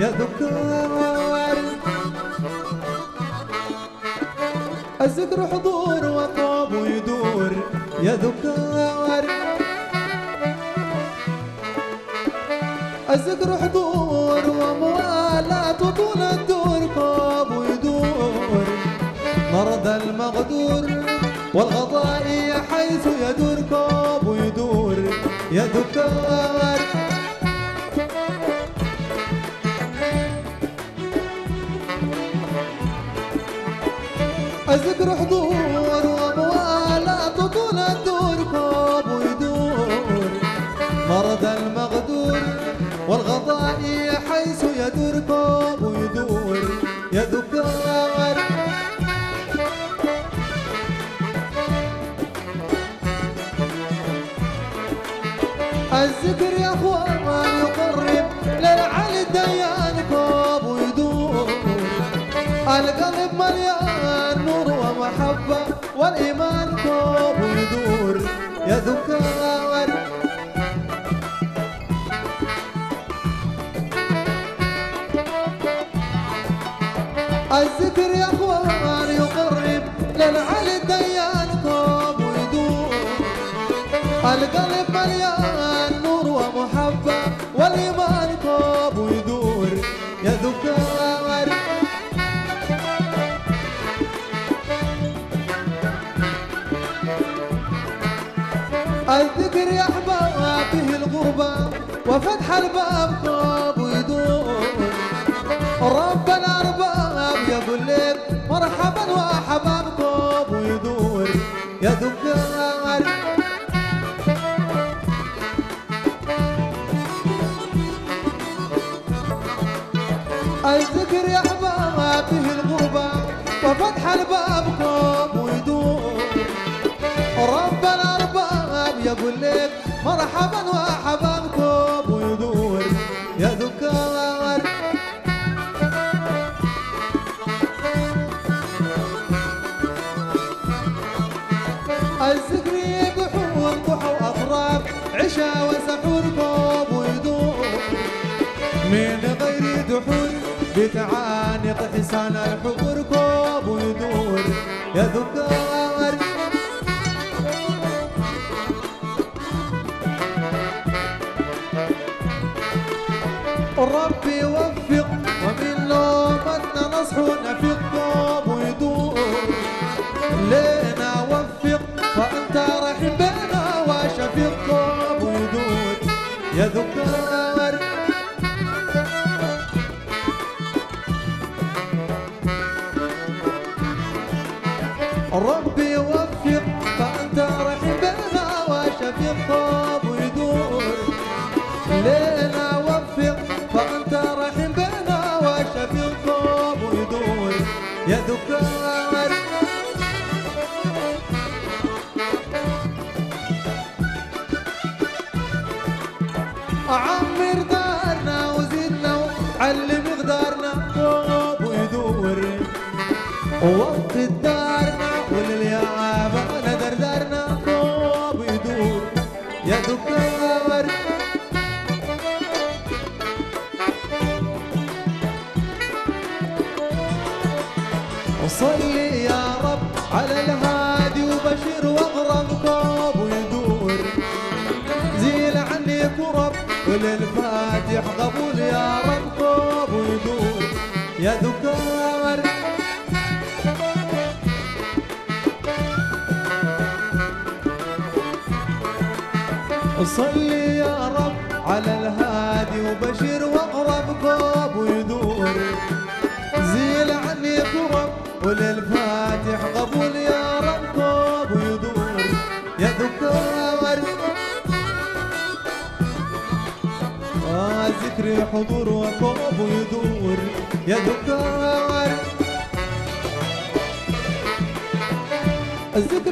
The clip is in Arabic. يذكر الذكر حضور وطاب يدور يذكر الذكر حضور وموالاة طول الدور طاب يدور مرض المغدور والغضائي حيث يدور طاب يدور يذكر الذكر حضور وموالاة طول الدور كوب يدور مرض المغدور والغضائي حيث يدور كوب يدور يذكر الذكر يا اخوان يقرب للعلي الديان كوب يدور القلب مليان محبة والإيمان كوب يدور يذكر الذكر يا أخوان يقرب للعلي الديان كوب يدور القلب مليان نور ومحبة والإيمان كوب يدور يذكر الذكر يا أحبابه الغربة وفتح الباب طاب يدور رب الأرباب يا أبو الليل مرحبا وأحباب طاب يدور يذكر الذكر يا أحبابه الغربة وفتح الباب طاب يدور رب يا ابو الليل مرحبا واحباب كوب يدور يذكر الذكر يقحو وانضحوا واطراف عشاء وسحور كوب يدور من غير دحور بتعانق حسان الحضور كوب يدور يذكر ربي يوفق ومن لومتنا نصحو نفيق طاب يدور لينا وفق فأنت رحم بينا وشفيق طاب يدور يذكر ربي يوفق فأنت رحم بينا وشفيق طاب يدور لينا وفق فأنت رحم بنا وشفيق طاب يدور يذكر عمر دارنا وزدنا وعلم مقدارنا طاب يدور ووطد دارنا ولليابة ندر دارنا طاب يدور يذكر صلي يا رب على الهادي وبشير واغرب طاب يدور زيل عني كرب وللفاتح قبول يا رب طاب يدور يذكر صلي يا رب على الهادي وبشير واغرب طاب يدور زيل عني كرب وللفاتح قبول يا رب طاب يدور يذكر ذكري حضور وطاب يدور يذكر الذكر